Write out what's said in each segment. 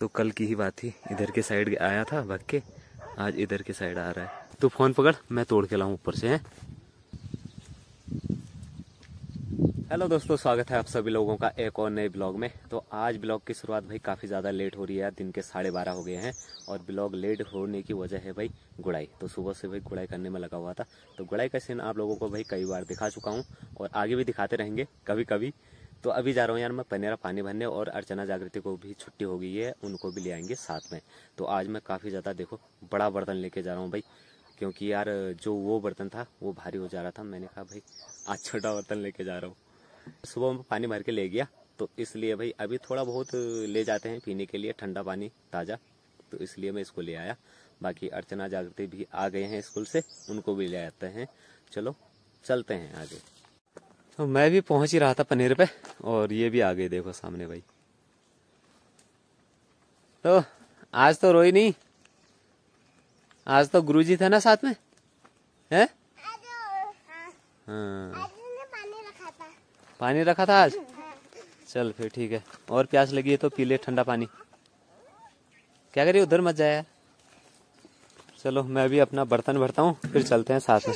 तो कल की ही बात थी, इधर के साइड आया था भाग के, आज इधर के साइड आ रहा है। तो फोन पकड़, मैं तोड़ के लाऊं ऊपर से। हेलो दोस्तों, स्वागत है आप सभी लोगों का एक और नए ब्लॉग में। तो आज ब्लॉग की शुरुआत भाई काफ़ी ज़्यादा लेट हो रही है, दिन के 12:30 हो गए हैं और ब्लॉग लेट होने की वजह है भाई गुड़ाई। तो सुबह से भाई गुड़ाई करने में लगा हुआ था, तो गुड़ाई का सीन आप लोगों को भाई कई बार दिखा चुका हूँ और आगे भी दिखाते रहेंगे कभी कभी। तो अभी जा रहा हूँ यार मैं पनेरा पानी भरने, और अर्चना जागृति को भी छुट्टी हो गई है, उनको भी ले आएंगे साथ में। तो आज मैं काफ़ी ज़्यादा देखो बड़ा बर्तन लेके जा रहा हूँ भाई, क्योंकि यार जो वो बर्तन था वो भारी हो जा रहा था। मैंने कहा भाई आज छोटा बर्तन लेके जा रहा हूँ। सुबह मैं पानी भर के ले गया तो इसलिए भाई अभी थोड़ा बहुत ले जाते हैं पीने के लिए, ठंडा पानी ताज़ा, तो इसलिए मैं इसको ले आया। बाकी अर्चना जागृति भी आ गए हैं स्कूल से, उनको भी ले आते हैं। चलो चलते हैं आगे। तो मैं भी पहुंच ही रहा था पनेर पे और ये भी आ गए देखो सामने भाई। तो आज तो रोई नहीं, आज तो गुरुजी थे ना साथ में, हैं? हाँ, पानी रखा था आज। चल फिर ठीक है, और प्यास लगी है तो पी ले ठंडा पानी। क्या करिए, उधर मत जाए यार। चलो मैं भी अपना बर्तन भरता हूँ, फिर चलते हैं साथ में।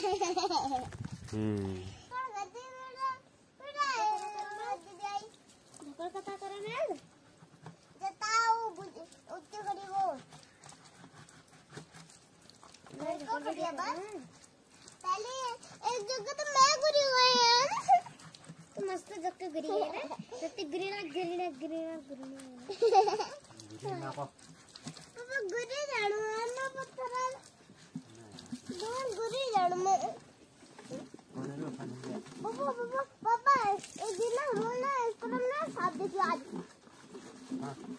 पहले एक जगह तो मैं गुरी हुई है, तो मस्त जगह गुरी है ना, जगह गुरी ना गुरी ना गुरी ना गुरी ना। अब गुरी जानो ना पत्थरा, बहुत गुरी जानो मैं। पापा पापा पापा एक दिन ना रोना इस पर ना साथ देखियो आज।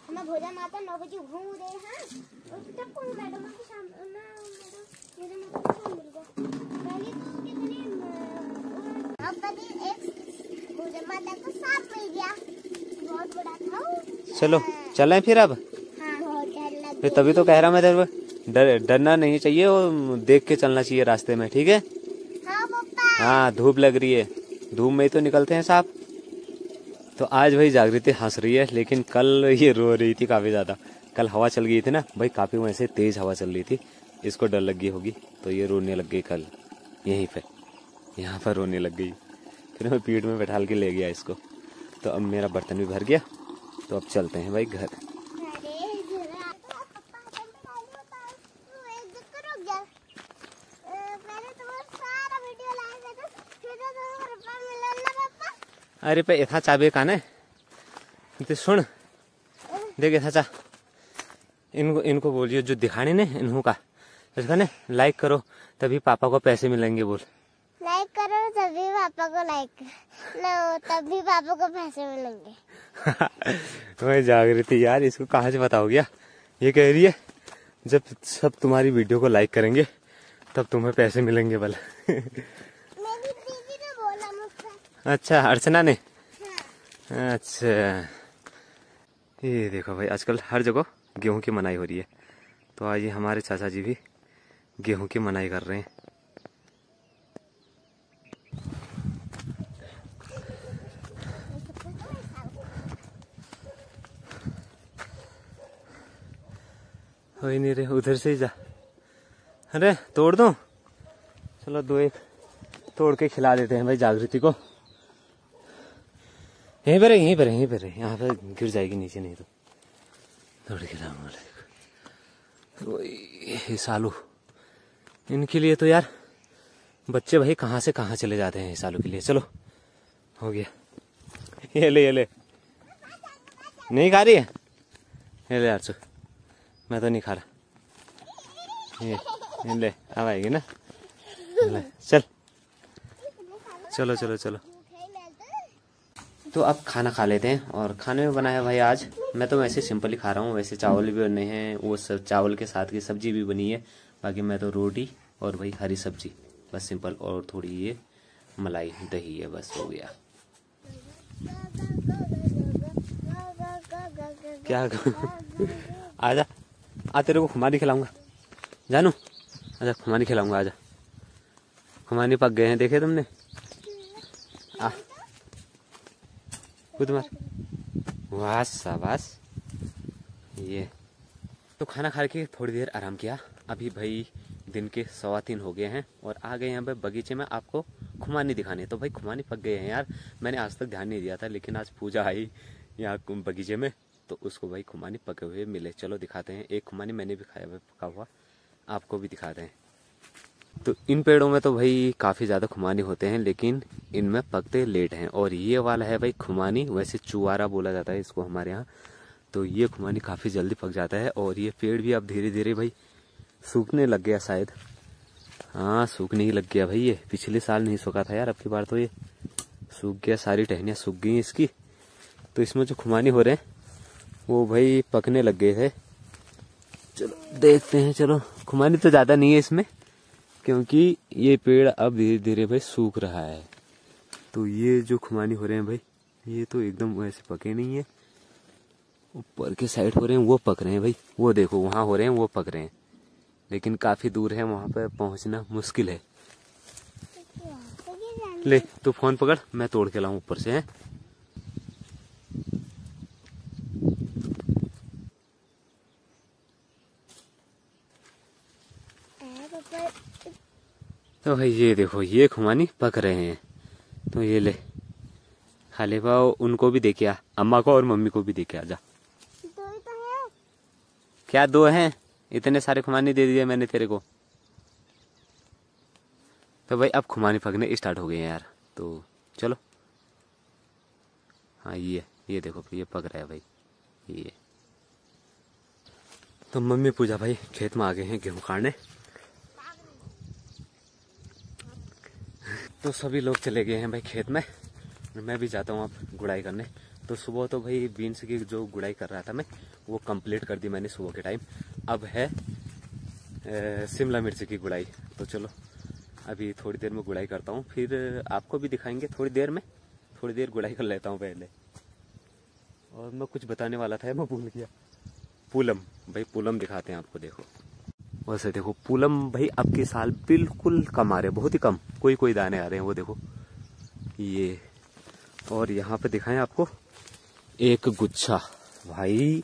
हमें भोजन माता 9 बजे घूम रहे हैं, उस तक को मैडम की शाम ना मेरे मतलब को मिल गया। पहले तो कितने अब बड़ी एक भोजन माता को सांप मिल गया, बहुत बड़ा था। चलो चलें फिर अब। हाँ, तभी तो कह रहा मैं डरना नहीं चाहिए और देख के चलना चाहिए रास्ते में, ठीक है? हाँ, धूप लग रही है, धूप में ही तो निकलते हैं सांप। तो आज भाई जागृति हंस रही है, लेकिन कल ये रो रही थी काफ़ी ज़्यादा। कल हवा चल गई थी ना भाई काफ़ी, वैसे तेज़ हवा चल रही थी, इसको डर लग गई होगी तो ये रोने लग गई। कल यहीं पे यहाँ पर रोने लग गई, फिर मैं पीठ में बैठा के ले गया इसको। तो अब मेरा बर्तन भी भर गया, तो अब चलते हैं भाई घर। अरे पे यथा चाबे काने तो सुन देख, यथा चा इनको बोलियो जो दिखाने ने इन्हों का ने, लाइक करो तभी पापा को पैसे मिलेंगे। बोल लाइक करो तभी पापा को, लाइक लो तभी पापा को पैसे मिलेंगे। मैं जागृति यार इसको कहाँ से पता हो गया, ये कह रही है जब सब तुम्हारी वीडियो को लाइक करेंगे तब तुम्हें पैसे मिलेंगे भला। अच्छा अर्चना ने, अच्छा ये देखो भाई आजकल हर जगह गेहूं की मनाई हो रही है, तो आज ये हमारे चाचा जी भी गेहूं की मनाई कर रहे हैं। हो ही नहीं रे, उधर से ही जा। अरे तोड़ दो, चलो 2-1 तोड़ के खिला देते हैं भाई जागृति को। यहीं पर यहीं पर यहीं पर, यहाँ पर गिर जाएगी नीचे, नहीं तो दौड़ के लाऊंगा। सालू इनके लिए तो यार बच्चे भाई कहाँ चले जाते हैं सालू के लिए। चलो हो गया, ये ले नहीं खा रही है, ये ले यार, मैं तो नहीं खा रहा, ये ले अब आएगी ना, ले चल चलो चलो चलो। तो अब खाना खा लेते हैं, और खाने में बनाया भाई आज मैं तो वैसे सिंपल ही खा रहा हूँ। वैसे चावल भी बने हैं, वो सब चावल के साथ की सब्जी भी बनी है। बाकी मैं तो रोटी और भाई हरी सब्जी बस सिंपल, और थोड़ी ये मलाई दही है, बस हो गया। क्या आजा, आ तेरे को खुमानी खिलाऊंगा जानू, आजा खुमानी खिलाऊंगा, आजा। खुमानी पक गए हैं देखे तुमने, वाह शाबाश, ये तो खाना खा के थोड़ी देर आराम किया। अभी भाई दिन के 3:15 हो गए हैं और आ गए यहाँ पे बगीचे में आपको खुमानी दिखाने। तो भाई खुमानी पक गए हैं यार, मैंने आज तक ध्यान नहीं दिया था, लेकिन आज पूजा आई यहाँ बगीचे में तो उसको भाई खुमानी पके हुए मिले। चलो दिखाते हैं, एक खुमानी मैंने भी खाया हुआ पका हुआ, आपको भी दिखाते हैं। तो इन पेड़ों में तो भाई काफ़ी ज़्यादा खुमानी होते हैं, लेकिन इनमें पकते लेट हैं। और ये वाला है भाई खुमानी, वैसे चुआरा बोला जाता है इसको हमारे यहाँ। तो ये खुमानी काफ़ी जल्दी पक जाता है और ये पेड़ भी अब धीरे धीरे भाई सूखने लग गया शायद। हाँ सूखने ही लग गया भाई, ये पिछले साल नहीं सूखा था यार, अब की बार तो ये सूख गया, सारी टहनियाँ सूख गई इसकी। तो इसमें जो खुमानी हो रहे हैं वो भाई पकने लग गए थे। चलो देखते हैं, चलो खुमानी तो ज़्यादा नहीं है इसमें क्योंकि ये पेड़ अब धीरे धीरे भाई सूख रहा है। तो ये जो खुमानी हो रहे हैं भाई ये तो एकदम वैसे पके नहीं है, ऊपर के साइड हो रहे हैं वो पक रहे हैं भाई, वो देखो वहाँ हो रहे हैं वो पक रहे हैं, लेकिन काफ़ी दूर है, वहाँ पर पहुँचना मुश्किल है। ले तू फोन पकड़, मैं तोड़ के लाऊं ऊपर से है। तो भाई ये देखो ये खुमानी पक रहे हैं, तो ये ले खा ले पाओ, उनको भी देके आ, अम्मा को और मम्मी को भी देके आ जा। दो ही तो है। क्या दो हैं, इतने सारे खुमानी दे दिए मैंने तेरे को। तो भाई अब खुमानी पकने स्टार्ट हो गए हैं यार, तो चलो। हाँ ये देखो ये पक रहा है भाई ये। तो मम्मी पूजा भाई खेत में आ गए हैं गेहूँ काटने। तो सभी लोग चले गए हैं भाई खेत में, मैं भी जाता हूँ अब गुड़ाई करने। तो सुबह तो भाई बीन्स की जो गुड़ाई कर रहा था मैं वो कंप्लीट कर दी मैंने सुबह के टाइम। अब है शिमला मिर्च की गुड़ाई, तो चलो अभी थोड़ी देर में गुड़ाई करता हूँ, फिर आपको भी दिखाएंगे थोड़ी देर में। थोड़ी देर गुड़ाई कर लेता हूँ पहले। और मैं कुछ बताने वाला था मैं भूल गया, पूलम भाई पूलम दिखाते हैं आपको। देखो वैसे देखो पूलम भाई अब के साल बिल्कुल कम आ रहे हैं, बहुत ही कम, कोई कोई दाने आ रहे हैं वो देखो ये। और यहाँ पे दिखाएं आपको एक गुच्छा भाई,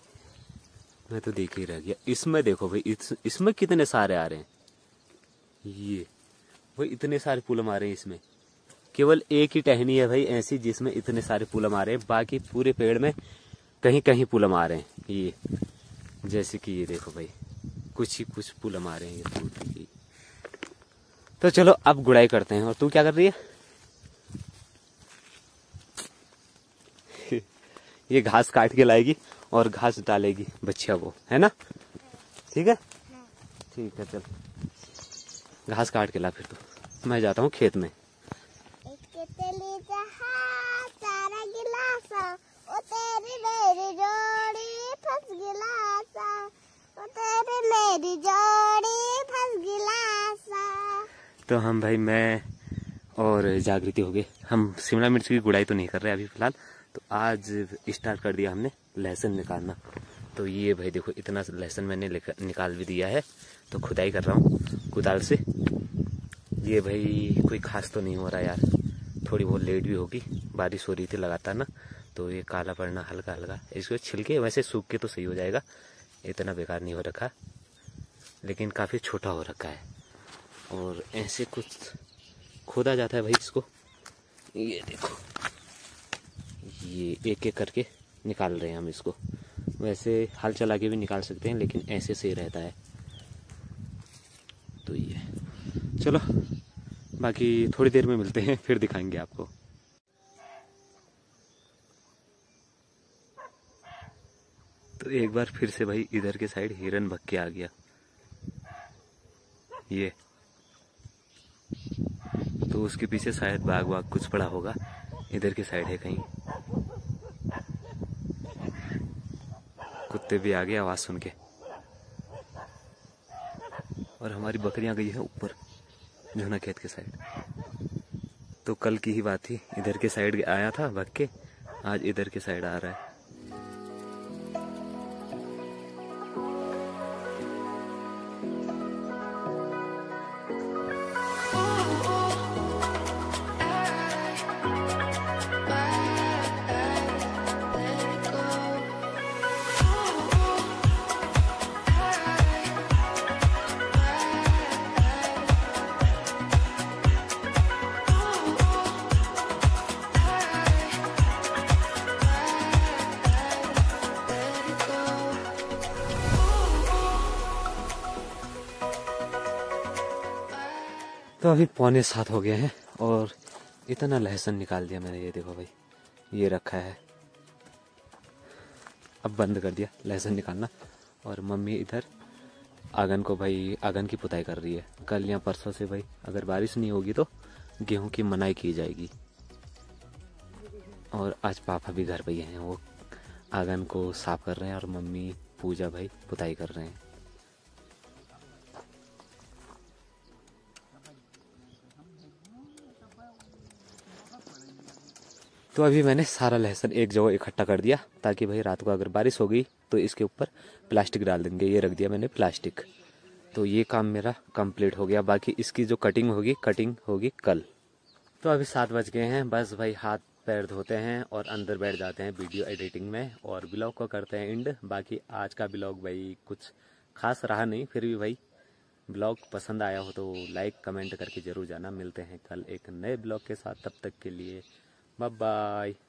मैं तो देख ही रह गया। इसमें देखो भाई इसमें कितने सारे आ रहे हैं ये भाई, इतने सारे पूलम आ रहे हैं इसमें। केवल एक ही टहनी है भाई ऐसी जिसमें इतने सारे पूलम आ रहे हैं, बाकी पूरे पेड़ में कहीं कहीं पूलम आ रहे हैं ये। जैसे कि ये देखो भाई कुछ ही कुछ पूलम आ रहे हैं ये फ्रूट। तो चलो अब गुड़ाई करते हैं। और तू क्या कर रही है? ये घास काट के लाएगी और घास डालेगी बच्चिया वो, है ना? ठीक है ठीक है, चल घास काट के ला फिर। तो मैं जाता हूँ खेत में। तो हम भाई मैं और जागृति हो गए, हम शिमला मिर्च की गुड़ाई तो नहीं कर रहे अभी फिलहाल। तो आज स्टार्ट कर दिया हमने लहसुन निकालना। तो ये भाई देखो इतना लहसुन मैंने निकाल भी दिया है। तो खुदाई कर रहा हूँ कुदाल से। ये भाई कोई खास तो नहीं हो रहा यार, थोड़ी बहुत लेट भी होगी, बारिश हो रही थी लगातार ना, तो ये काला पड़ना हल्का हल्का। इसको छिलके वैसे सूख के तो सही हो जाएगा, इतना बेकार नहीं हो रखा, लेकिन काफ़ी छोटा हो रखा है। और ऐसे कुछ खोदा जाता है भाई इसको, ये देखो ये एक एक करके निकाल रहे हैं हम इसको। वैसे हल चला के भी निकाल सकते हैं, लेकिन ऐसे सही रहता है। तो ये चलो बाकी थोड़ी देर में मिलते हैं, फिर दिखाएंगे आपको। तो एक बार फिर से भाई इधर के साइड हिरन भग के आ गया ये, तो उसके पीछे शायद बाघ वाग कुछ पड़ा होगा, इधर के साइड है कहीं। कुत्ते भी आ गए आवाज सुन के। और हमारी बकरियां गई है ऊपर झुना खेत के साइड। तो कल की ही बात थी, इधर के साइड आया था भग के, आज इधर के साइड आ रहा है। तो अभी 6:45 हो गए हैं और इतना लहसुन निकाल दिया मैंने। ये देखो भाई, ये रखा है, अब बंद कर दिया लहसुन निकालना। और मम्मी इधर आंगन को भाई आंगन की पुताई कर रही है। कल या परसों से भाई अगर बारिश नहीं होगी तो गेहूं की मनाई की जाएगी। और आज पापा भी घर पे हैं, वो आंगन को साफ कर रहे हैं और मम्मी पूजा भाई पुताई कर रहे हैं। तो अभी मैंने सारा लहसुन एक जगह इकट्ठा कर दिया ताकि भाई रात को अगर बारिश हो गई तो इसके ऊपर प्लास्टिक डाल देंगे। ये रख दिया मैंने प्लास्टिक। तो ये काम मेरा कंप्लीट हो गया। बाकी इसकी जो कटिंग होगी कल। तो अभी 7 बज गए हैं, बस भाई हाथ पैर धोते हैं और अंदर बैठ जाते हैं वीडियो एडिटिंग में और ब्लॉग को करते हैं एंड। बाकी आज का ब्लॉग भाई कुछ खास रहा नहीं, फिर भी भाई ब्लॉग पसंद आया हो तो लाइक कमेंट करके ज़रूर जाना। मिलते हैं कल एक नए ब्लॉग के साथ, तब तक के लिए बाय बाय।